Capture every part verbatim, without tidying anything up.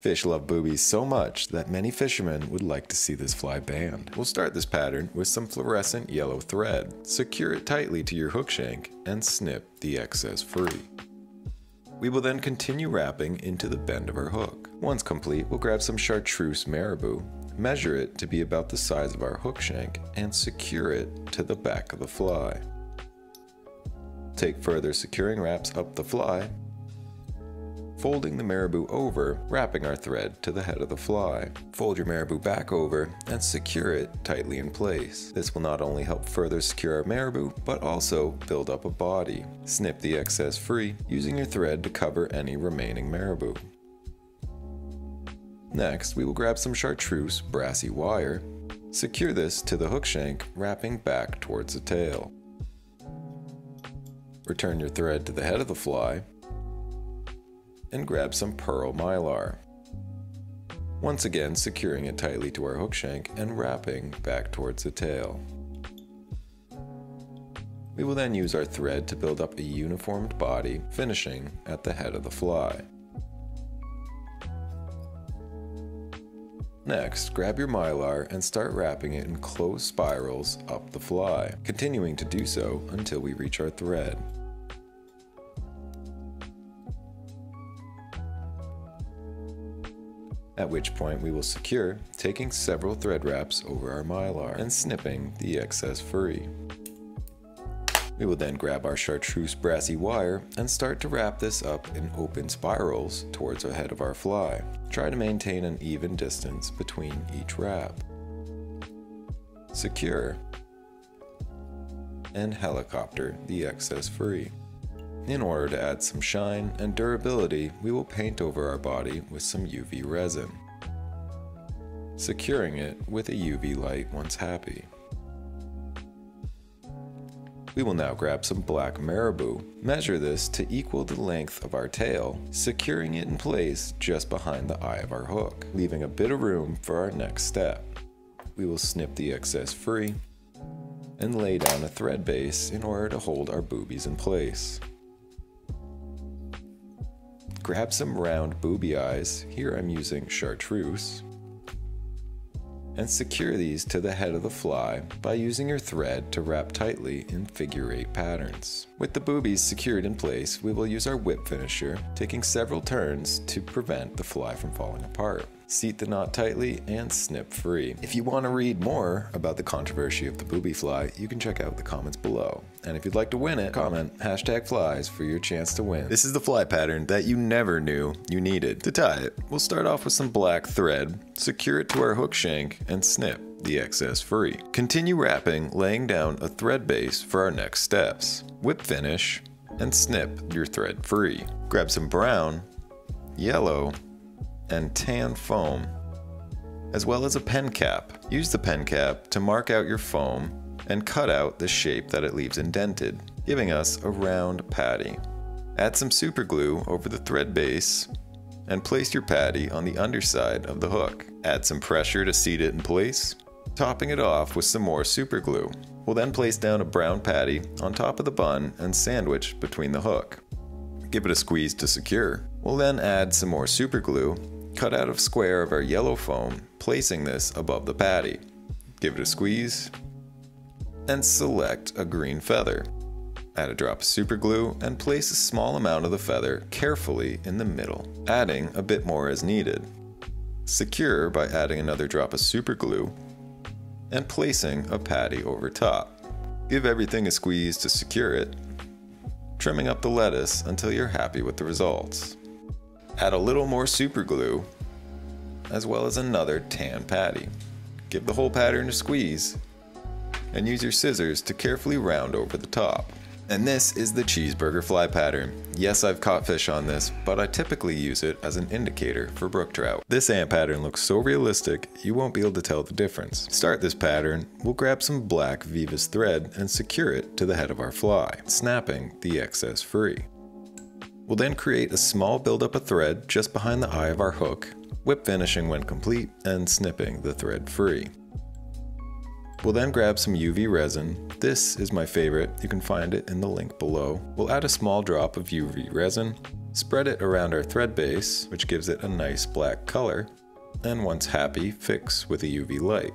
Fish love boobies so much that many fishermen would like to see this fly banned. We'll start this pattern with some fluorescent yellow thread. Secure it tightly to your hook shank and snip the excess free. We will then continue wrapping into the bend of our hook. Once complete, we'll grab some chartreuse marabou, measure it to be about the size of our hook shank, and secure it to the back of the fly. Take further securing wraps up the fly, folding the marabou over, wrapping our thread to the head of the fly. Fold your marabou back over and secure it tightly in place. This will not only help further secure our marabou, but also build up a body. Snip the excess free, using your thread to cover any remaining marabou. Next, we will grab some chartreuse brassy wire. Secure this to the hook shank, wrapping back towards the tail. Return your thread to the head of the fly, and grab some pearl mylar. Once again, securing it tightly to our hook shank and wrapping back towards the tail. We will then use our thread to build up a uniformed body, finishing at the head of the fly. Next, grab your mylar and start wrapping it in closed spirals up the fly, continuing to do so until we reach our thread. At which point we will secure, taking several thread wraps over our mylar and snipping the excess free. We will then grab our chartreuse brassy wire and start to wrap this up in open spirals towards the head of our fly. Try to maintain an even distance between each wrap. Secure and helicopter the excess free. In order to add some shine and durability, we will paint over our body with some U V resin, securing it with a U V light once happy. We will now grab some black marabou, measure this to equal the length of our tail, securing it in place just behind the eye of our hook, leaving a bit of room for our next step. We will snip the excess free and lay down a thread base in order to hold our boobies in place. Grab some round booby eyes, here I'm using chartreuse, and secure these to the head of the fly by using your thread to wrap tightly in figure eight patterns. With the boobies secured in place, we will use our whip finisher, taking several turns to prevent the fly from falling apart. Seat the knot tightly and snip free. If you want to read more about the controversy of the booby fly, you can check out the comments below. And if you'd like to win it, comment hashtag flies for your chance to win. This is the fly pattern that you never knew you needed. To tie it, we'll start off with some black thread, secure it to our hook shank, and snip the excess free. Continue wrapping, laying down a thread base for our next steps. Whip finish and snip your thread free. Grab some brown, yellow, and tan foam, as well as a pen cap. Use the pen cap to mark out your foam and cut out the shape that it leaves indented, giving us a round patty. Add some super glue over the thread base and place your patty on the underside of the hook. Add some pressure to seat it in place, topping it off with some more super glue. We'll then place down a brown patty on top of the bun and sandwich between the hook. Give it a squeeze to secure. We'll then add some more super glue, cut out a square of our yellow foam, placing this above the patty. Give it a squeeze and select a green feather. Add a drop of super glue and place a small amount of the feather carefully in the middle, adding a bit more as needed. Secure by adding another drop of super glue and placing a patty over top. Give everything a squeeze to secure it, trimming up the lettuce until you're happy with the results. Add a little more super glue, as well as another tan patty. Give the whole pattern a squeeze, and use your scissors to carefully round over the top. And this is the cheeseburger fly pattern. Yes, I've caught fish on this, but I typically use it as an indicator for brook trout. This ant pattern looks so realistic, you won't be able to tell the difference. To start this pattern, we'll grab some black Vivas thread and secure it to the head of our fly, snapping the excess free. We'll then create a small buildup of thread just behind the eye of our hook, whip finishing when complete, and snipping the thread free. We'll then grab some U V resin. This is my favorite, you can find it in the link below. We'll add a small drop of U V resin, spread it around our thread base, which gives it a nice black color, and once happy, fix with a U V light.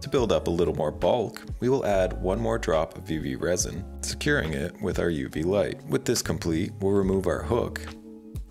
To build up a little more bulk, we will add one more drop of U V resin, securing it with our U V light. With this complete, we'll remove our hook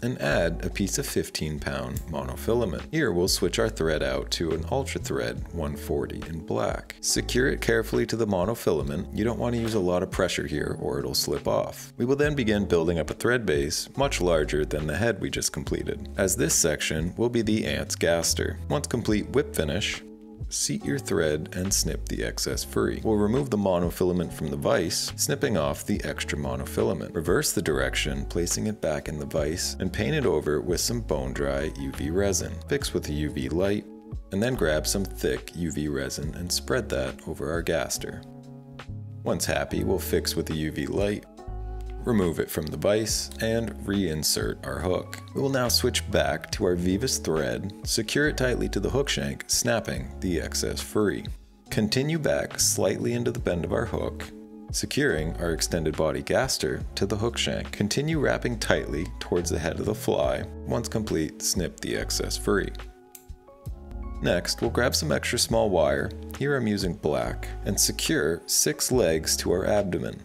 and add a piece of fifteen pound monofilament. Here we'll switch our thread out to an Ultra Thread one forty in black. Secure it carefully to the monofilament. You don't want to use a lot of pressure here or it'll slip off. We will then begin building up a thread base much larger than the head we just completed, as this section will be the ant's gaster. Once complete whip finish, seat your thread and snip the excess free. We'll remove the monofilament from the vise, snipping off the extra monofilament. Reverse the direction, placing it back in the vise, and paint it over with some bone dry U V resin. Fix with a U V light, and then grab some thick U V resin and spread that over our gaster. Once happy, we'll fix with a U V light, remove it from the vise, and reinsert our hook. We will now switch back to our Vivus thread, secure it tightly to the hook shank, snapping the excess free. Continue back slightly into the bend of our hook, securing our extended body gaster to the hook shank. Continue wrapping tightly towards the head of the fly. Once complete, snip the excess free. Next, we'll grab some extra small wire, here I'm using black, and secure six legs to our abdomen.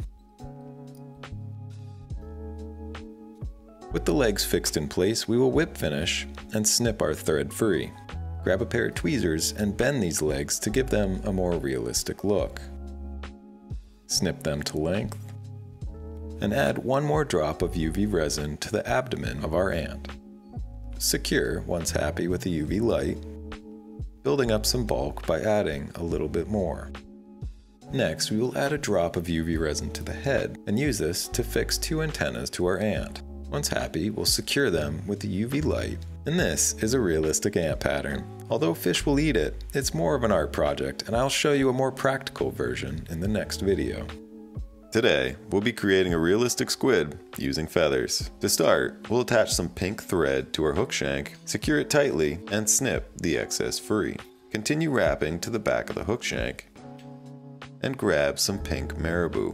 With the legs fixed in place, we will whip finish and snip our thread free. Grab a pair of tweezers and bend these legs to give them a more realistic look. Snip them to length and add one more drop of U V resin to the abdomen of our ant. Secure once happy with a U V light, building up some bulk by adding a little bit more. Next, we will add a drop of U V resin to the head and use this to fix two antennas to our ant. Once happy, we'll secure them with the U V light, and this is a realistic ant pattern. Although fish will eat it, it's more of an art project, and I'll show you a more practical version in the next video. Today, we'll be creating a realistic squid using feathers. To start, we'll attach some pink thread to our hook shank, secure it tightly, and snip the excess free. Continue wrapping to the back of the hook shank, and grab some pink marabou.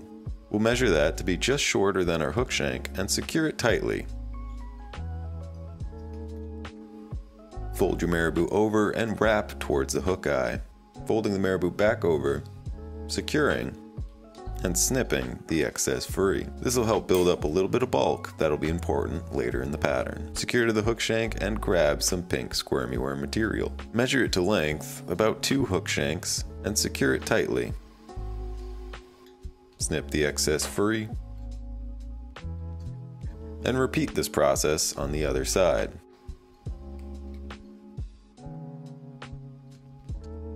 We'll measure that to be just shorter than our hook shank and secure it tightly. Fold your marabou over and wrap towards the hook eye, folding the marabou back over, securing, and snipping the excess free. This will help build up a little bit of bulk that'll be important later in the pattern. Secure to the hook shank and grab some pink squirmy worm material. Measure it to length, about two hook shanks, and secure it tightly. Snip the excess free, and repeat this process on the other side.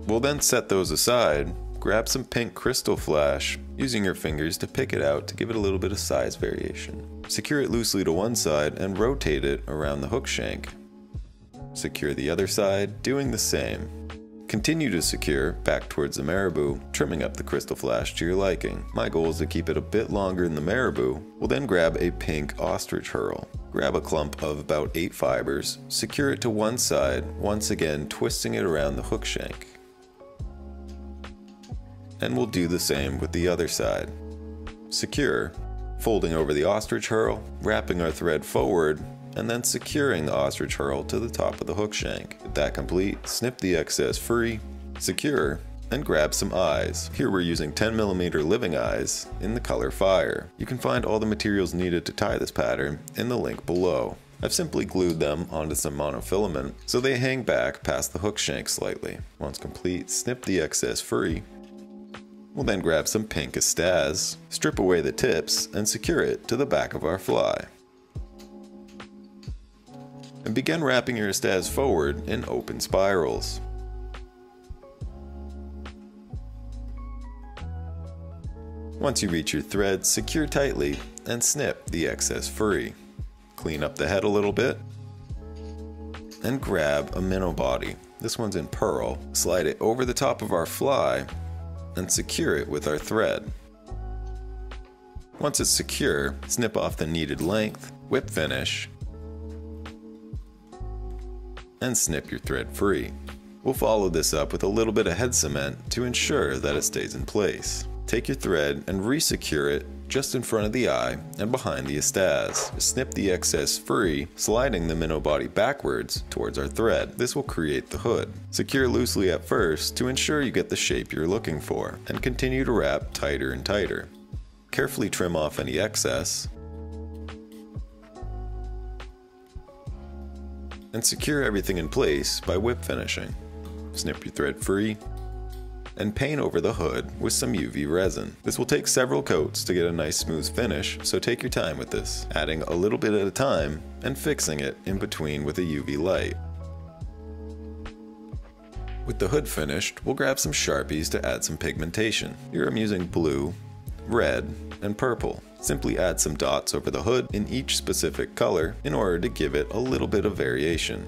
We'll then set those aside, grab some pink crystal flash, using your fingers to pick it out to give it a little bit of size variation. Secure it loosely to one side and rotate it around the hook shank. Secure the other side, doing the same. Continue to secure back towards the marabou, trimming up the crystal flash to your liking. My goal is to keep it a bit longer than the marabou. We'll then grab a pink ostrich hurl. Grab a clump of about eight fibers, secure it to one side, once again twisting it around the hook shank. And we'll do the same with the other side. Secure, folding over the ostrich hurl, wrapping our thread forward, and then securing the ostrich hurl to the top of the hook shank. With that complete, snip the excess free, secure, and grab some eyes. Here we're using ten millimeter living eyes in the color fire. You can find all the materials needed to tie this pattern in the link below. I've simply glued them onto some monofilament so they hang back past the hook shank slightly. Once complete, snip the excess free. We'll then grab some pink astaz, strip away the tips, and secure it to the back of our fly. And begin wrapping your astaz forward in open spirals. Once you reach your thread, secure tightly and snip the excess free. Clean up the head a little bit and grab a minnow body. This one's in pearl. Slide it over the top of our fly and secure it with our thread. Once it's secure, snip off the needed length, whip finish, and snip your thread free. We'll follow this up with a little bit of head cement to ensure that it stays in place. Take your thread and re-secure it just in front of the eye and behind the Estas. Snip the excess free, sliding the minnow body backwards towards our thread. This will create the hood. Secure loosely at first to ensure you get the shape you're looking for, and continue to wrap tighter and tighter. Carefully trim off any excess, and secure everything in place by whip finishing. Snip your thread free, and paint over the hood with some U V resin. This will take several coats to get a nice smooth finish, so take your time with this, adding a little bit at a time and fixing it in between with a U V light. With the hood finished, we'll grab some Sharpies to add some pigmentation. Here I'm using blue, red, and purple. Simply add some dots over the hood in each specific color in order to give it a little bit of variation.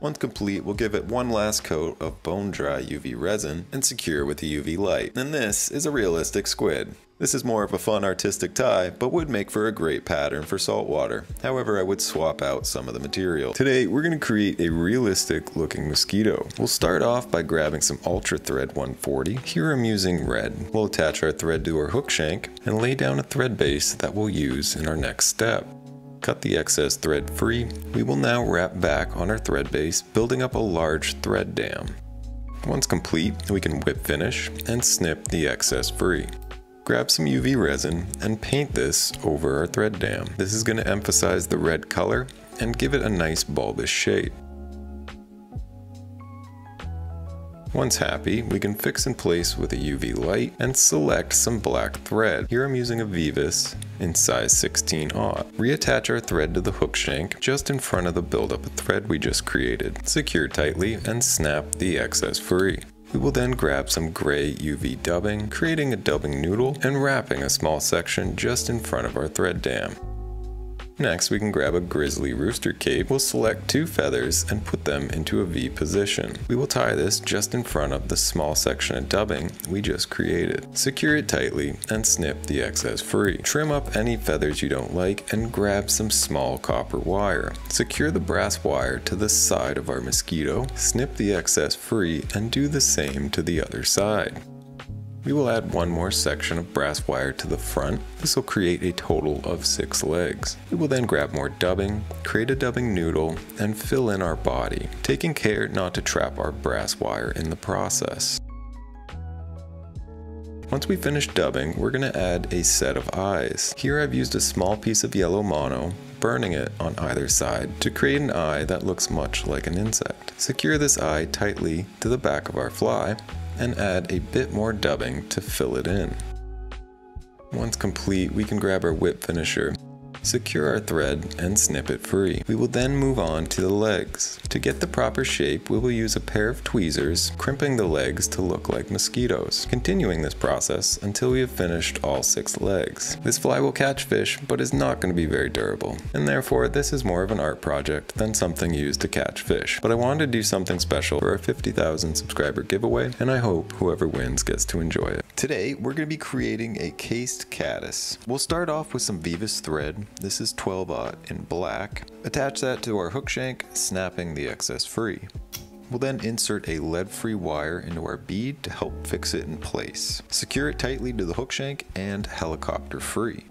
Once complete, we'll give it one last coat of bone-dry U V resin and secure with a U V light. And this is a realistic squid. This is more of a fun artistic tie, but would make for a great pattern for saltwater. However, I would swap out some of the material. Today, we're gonna create a realistic looking mosquito. We'll start off by grabbing some Ultra Thread one forty. Here I'm using red. We'll attach our thread to our hook shank and lay down a thread base that we'll use in our next step. Cut the excess thread free. We will now wrap back on our thread base, building up a large thread dam. Once complete, we can whip finish and snip the excess free. Grab some U V resin and paint this over our thread dam. This is going to emphasize the red color and give it a nice bulbous shape. Once happy, we can fix in place with a U V light and select some black thread. Here I'm using a Vivus in size sixteen aught. Reattach our thread to the hook shank just in front of the buildup of thread we just created. Secure tightly and snap the excess free. We will then grab some gray U V dubbing, creating a dubbing noodle and wrapping a small section just in front of our thread dam. Next, we can grab a grizzly rooster cape. We'll select two feathers and put them into a V position. We will tie this just in front of the small section of dubbing we just created. Secure it tightly and snip the excess free. Trim up any feathers you don't like and grab some small copper wire. Secure the brass wire to the side of our mosquito. Snip the excess free and do the same to the other side. We will add one more section of brass wire to the front. This will create a total of six legs. We will then grab more dubbing, create a dubbing noodle, and fill in our body, taking care not to trap our brass wire in the process. Once we finish dubbing, we're going to add a set of eyes. Here I've used a small piece of yellow mono, burning it on either side to create an eye that looks much like an insect. Secure this eye tightly to the back of our fly, and add a bit more dubbing to fill it in. Once complete, we can grab our whip finisher, secure our thread, and snip it free. We will then move on to the legs. To get the proper shape, we will use a pair of tweezers, crimping the legs to look like mosquitoes, continuing this process until we have finished all six legs. This fly will catch fish, but is not going to be very durable, and therefore this is more of an art project than something used to catch fish. But I wanted to do something special for our fifty thousand subscriber giveaway, and I hope whoever wins gets to enjoy it. Today, we're going to be creating a cased caddis. We'll start off with some Vivus thread. This is twelve aught in black. Attach that to our hook shank, snapping the excess free. We'll then insert a lead-free wire into our bead to help fix it in place. Secure it tightly to the hook shank and helicopter free.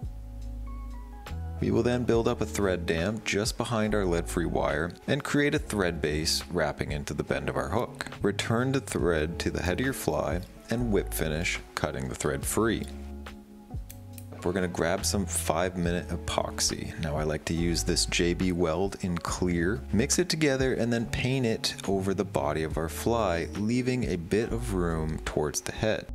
We will then build up a thread dam just behind our lead-free wire and create a thread base wrapping into the bend of our hook. Return the thread to the head of your fly and whip finish, cutting the thread free. We're going to grab some five minute epoxy. Now I like to use this J B Weld in clear. Mix it together and then paint it over the body of our fly, leaving a bit of room towards the head.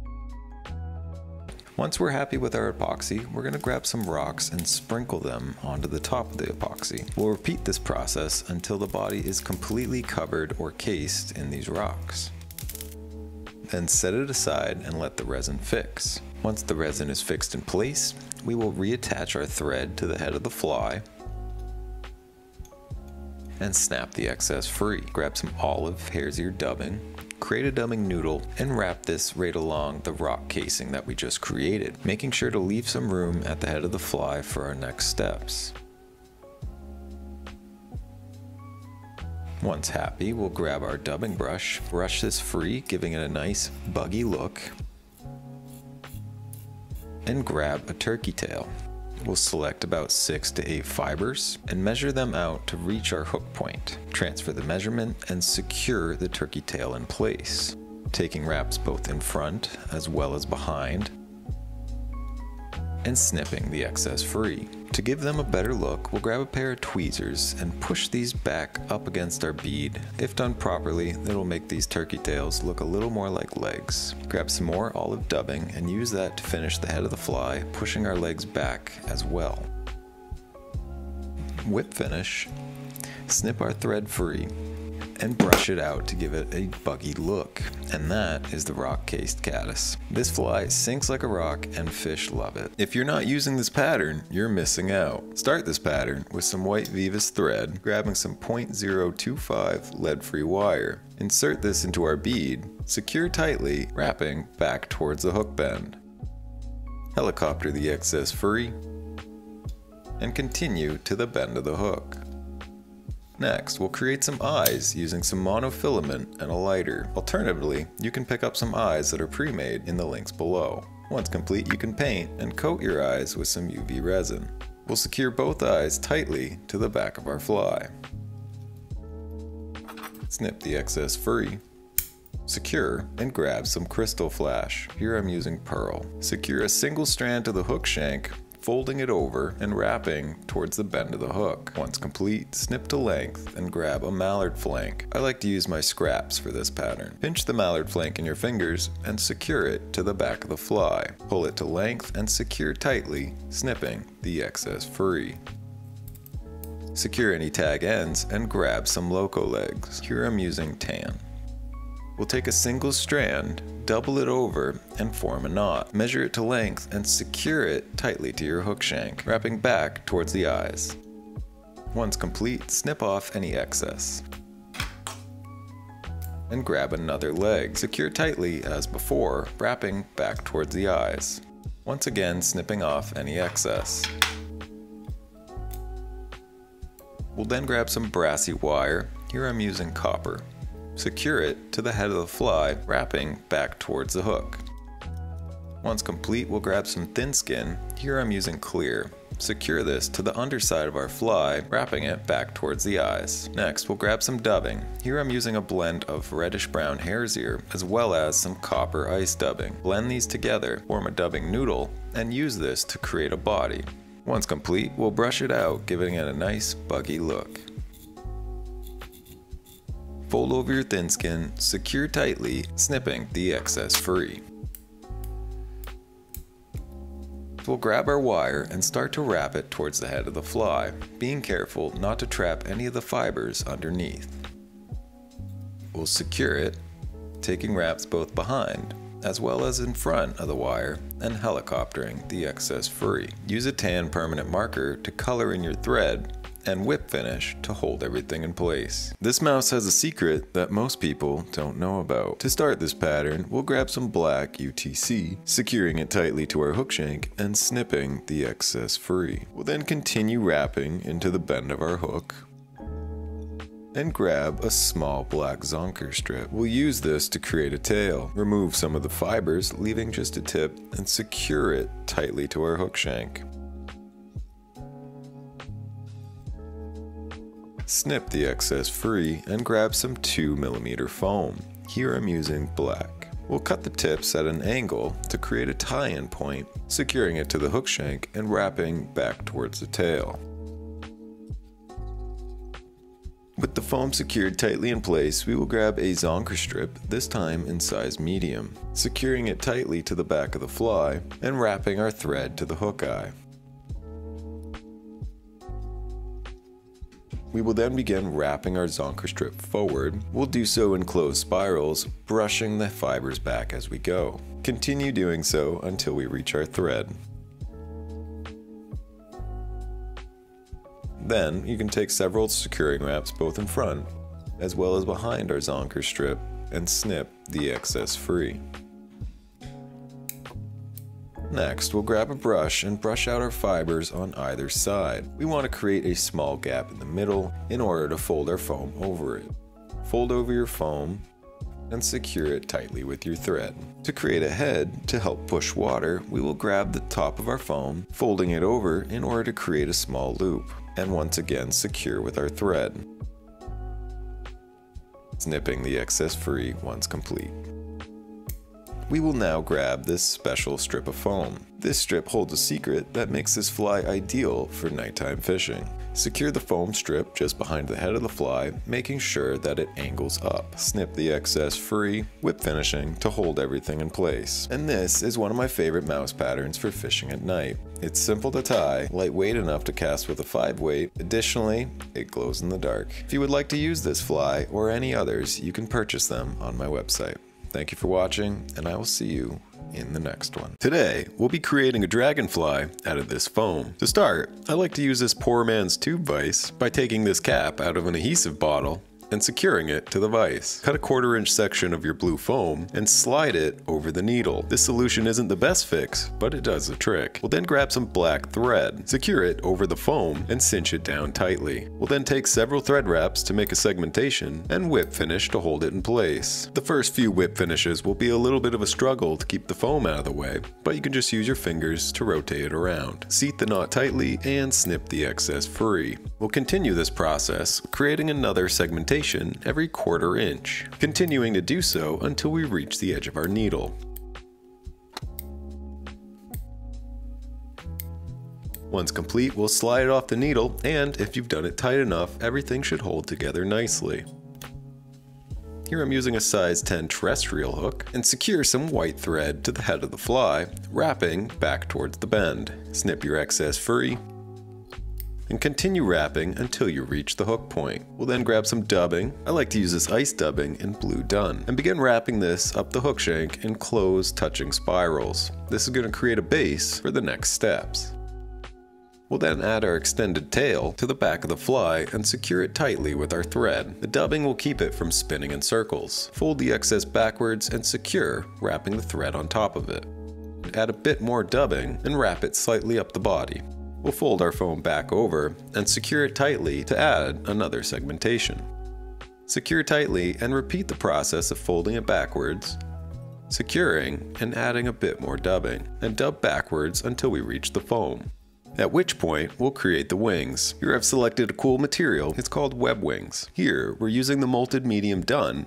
Once we're happy with our epoxy, we're going to grab some rocks and sprinkle them onto the top of the epoxy. We'll repeat this process until the body is completely covered or cased in these rocks. Then set it aside and let the resin fix. Once the resin is fixed in place, we will reattach our thread to the head of the fly and snap the excess free. Grab some olive hair's ear dubbing, create a dubbing noodle, and wrap this right along the rock casing that we just created, making sure to leave some room at the head of the fly for our next steps. Once happy, we'll grab our dubbing brush, brush this free, giving it a nice buggy look, and grab a turkey tail. We'll select about six to eight fibers and measure them out to reach our hook point. Transfer the measurement and secure the turkey tail in place, taking wraps both in front as well as behind, and snipping the excess free. To give them a better look, we'll grab a pair of tweezers and push these back up against our bead. If done properly, it'll make these turkey tails look a little more like legs. Grab some more olive dubbing and use that to finish the head of the fly, pushing our legs back as well. Whip finish, snip our thread free, and brush it out to give it a buggy look. And that is the rock-cased caddis. This fly sinks like a rock and fish love it. If you're not using this pattern, you're missing out. Start this pattern with some white Vivas thread, grabbing some point zero two five lead-free wire. Insert this into our bead, secure tightly, wrapping back towards the hook bend. Helicopter the excess free, and continue to the bend of the hook. Next, we'll create some eyes using some monofilament and a lighter. Alternatively, you can pick up some eyes that are pre-made in the links below. Once complete, you can paint and coat your eyes with some U V resin. We'll secure both eyes tightly to the back of our fly. Snip the excess free. Secure and grab some crystal flash. Here I'm using pearl. Secure a single strand to the hook shank, folding it over and wrapping towards the bend of the hook. Once complete, snip to length and grab a mallard flank. I like to use my scraps for this pattern. Pinch the mallard flank in your fingers and secure it to the back of the fly. Pull it to length and secure tightly, snipping the excess free. Secure any tag ends and grab some loco legs. Here I'm using tan. We'll take a single strand, double it over, and form a knot. Measure it to length and secure it tightly to your hook shank, wrapping back towards the eyes. Once complete, snip off any excess. And grab another leg. Secure tightly as before, wrapping back towards the eyes. Once again, snipping off any excess. We'll then grab some brassy wire. Here I'm using copper. Secure it to the head of the fly, wrapping back towards the hook. Once complete, we'll grab some thin skin. Here I'm using clear. Secure this to the underside of our fly, wrapping it back towards the eyes. Next, we'll grab some dubbing. Here I'm using a blend of reddish-brown hare's ear, as well as some copper ice dubbing. Blend these together, form a dubbing noodle, and use this to create a body. Once complete, we'll brush it out, giving it a nice, buggy look. Fold over your thin skin, secure tightly, snipping the excess free. We'll grab our wire and start to wrap it towards the head of the fly, being careful not to trap any of the fibers underneath. We'll secure it, taking wraps both behind as well as in front of the wire and helicoptering the excess free. Use a tan permanent marker to color in your thread and whip finish to hold everything in place. This mouse has a secret that most people don't know about. To start this pattern, we'll grab some black U T C, securing it tightly to our hook shank and snipping the excess free. We'll then continue wrapping into the bend of our hook and grab a small black zonker strip. We'll use this to create a tail. Remove some of the fibers, leaving just a tip, and secure it tightly to our hook shank. Snip the excess free and grab some two millimeter foam. Here I'm using black. We'll cut the tips at an angle to create a tie-in point, securing it to the hook shank and wrapping back towards the tail. With the foam secured tightly in place, we will grab a zonker strip, this time in size medium, securing it tightly to the back of the fly and wrapping our thread to the hook eye. We will then begin wrapping our zonker strip forward. We'll do so in closed spirals, brushing the fibers back as we go. Continue doing so until we reach our thread. Then you can take several securing wraps both in front as well as behind our zonker strip and snip the excess free. Next, we'll grab a brush and brush out our fibers on either side. We want to create a small gap in the middle in order to fold our foam over it. Fold over your foam and secure it tightly with your thread. To create a head to help push water, we will grab the top of our foam, folding it over in order to create a small loop, and once again secure with our thread, snipping the excess free once complete. We will now grab this special strip of foam. This strip holds a secret that makes this fly ideal for nighttime fishing. Secure the foam strip just behind the head of the fly, making sure that it angles up. Snip the excess free, whip finishing to hold everything in place. And this is one of my favorite mouse patterns for fishing at night. It's simple to tie, lightweight enough to cast with a five weight. Additionally, it glows in the dark. If you would like to use this fly or any others, you can purchase them on my website. Thank you for watching, and I will see you in the next one. Today, we'll be creating a dragonfly out of this foam. To start, I like to use this poor man's tube vise by taking this cap out of an adhesive bottle and securing it to the vise. Cut a quarter inch section of your blue foam and slide it over the needle. This solution isn't the best fix, but it does the trick. We'll then grab some black thread, secure it over the foam, and cinch it down tightly. We'll then take several thread wraps to make a segmentation and whip finish to hold it in place. The first few whip finishes will be a little bit of a struggle to keep the foam out of the way, but you can just use your fingers to rotate it around. Seat the knot tightly and snip the excess free. We'll continue this process, creating another segmentation every quarter inch, continuing to do so until we reach the edge of our needle. Once complete, we'll slide it off the needle, and if you've done it tight enough, everything should hold together nicely. Here I'm using a size ten terrestrial hook, and secure some white thread to the head of the fly, wrapping back towards the bend. Snip your excess free, and continue wrapping until you reach the hook point. We'll then grab some dubbing. I like to use this ice dubbing in blue dun, and begin wrapping this up the hook shank in close touching spirals. This is going to create a base for the next steps. We'll then add our extended tail to the back of the fly and secure it tightly with our thread. The dubbing will keep it from spinning in circles. Fold the excess backwards and secure, wrapping the thread on top of it. Add a bit more dubbing and wrap it slightly up the body. We'll fold our foam back over and secure it tightly to add another segmentation. Secure tightly and repeat the process of folding it backwards, securing and adding a bit more dubbing, and dub backwards until we reach the foam. At which point, we'll create the wings. Here I've selected a cool material, it's called web wings. Here, we're using the molted medium dun.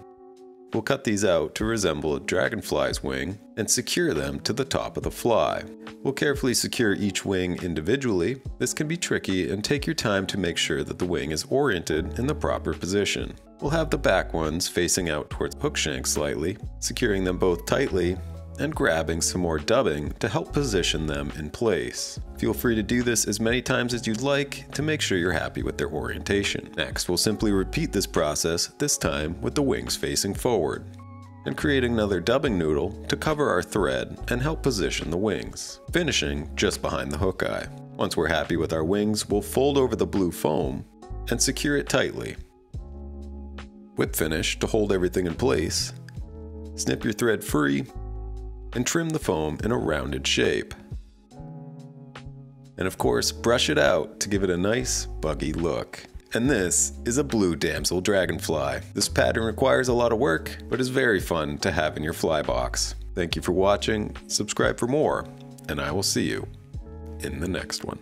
We'll cut these out to resemble a dragonfly's wing and secure them to the top of the fly. We'll carefully secure each wing individually. This can be tricky, and take your time to make sure that the wing is oriented in the proper position. We'll have the back ones facing out towards hook shank slightly, securing them both tightly and grabbing some more dubbing to help position them in place. Feel free to do this as many times as you'd like to make sure you're happy with their orientation. Next, we'll simply repeat this process, this time with the wings facing forward, and create another dubbing noodle to cover our thread and help position the wings, finishing just behind the hook eye. Once we're happy with our wings, we'll fold over the blue foam and secure it tightly. Whip finish to hold everything in place, snip your thread free, and trim the foam in a rounded shape. And of course, brush it out to give it a nice, buggy look. And this is a blue damsel dragonfly. This pattern requires a lot of work, but is very fun to have in your fly box. Thank you for watching, subscribe for more, and I will see you in the next one.